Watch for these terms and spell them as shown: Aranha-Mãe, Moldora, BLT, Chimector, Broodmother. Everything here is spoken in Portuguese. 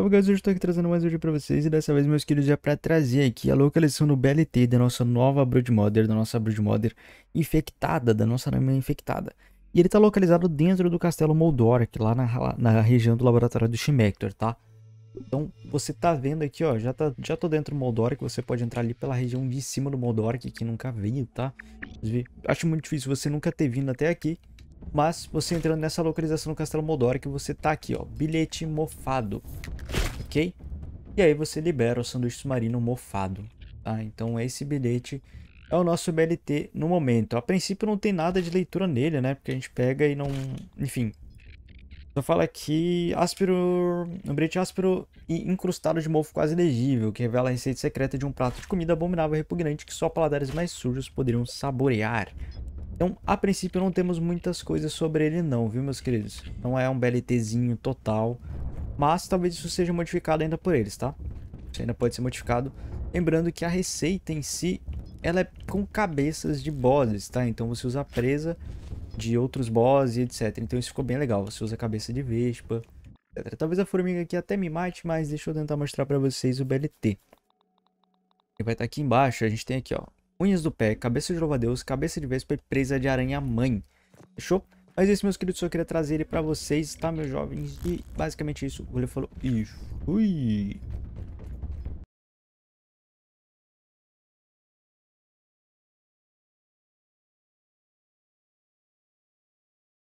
Salve guys, hoje estou aqui trazendo mais um vídeo para vocês e dessa vez, meus queridos, já para trazer aqui a localização do BLT da nossa nova Broodmother, da nossa anima infectada. E ele está localizado dentro do castelo Moldora, que lá na região do laboratório do Chimector, tá? Então você tá vendo aqui, ó, já tô dentro do Moldora, que você pode entrar ali pela região de cima do Moldora, que nunca veio, tá? Acho muito difícil você nunca ter vindo até aqui. Mas você entrando nessa localização do Castelo Moldora, que você tá aqui, ó, bilhete mofado, ok? E aí você libera o sanduíche submarino mofado, tá? Então esse bilhete é o nosso BLT no momento. A princípio não tem nada de leitura nele, né? Porque a gente pega e não... Enfim, só fala aqui áspero... Um bilhete áspero e incrustado de mofo quase legível, que revela a receita secreta de um prato de comida abominável e repugnante que só paladares mais sujos poderiam saborear. Então, a princípio, não temos muitas coisas sobre ele não, viu, meus queridos? Não é um BLTzinho total, mas talvez isso seja modificado ainda por eles, tá? Isso ainda pode ser modificado. Lembrando que a receita em si, ela é com cabeças de bosses, tá? Então, você usa a presa de outros bosses, etc. Então, isso ficou bem legal. Você usa a cabeça de vespa, etc. Talvez a formiga aqui até me mate, mas deixa eu tentar mostrar pra vocês o BLT. Ele vai estar aqui embaixo. A gente tem aqui, ó. Unhas do pé, cabeça de louva-a-Deus, cabeça de vespa e presa de aranha-mãe. Fechou? Mas esse, meus queridos, só queria trazer ele pra vocês, tá, meus jovens? E basicamente isso. Ele falou... Ui!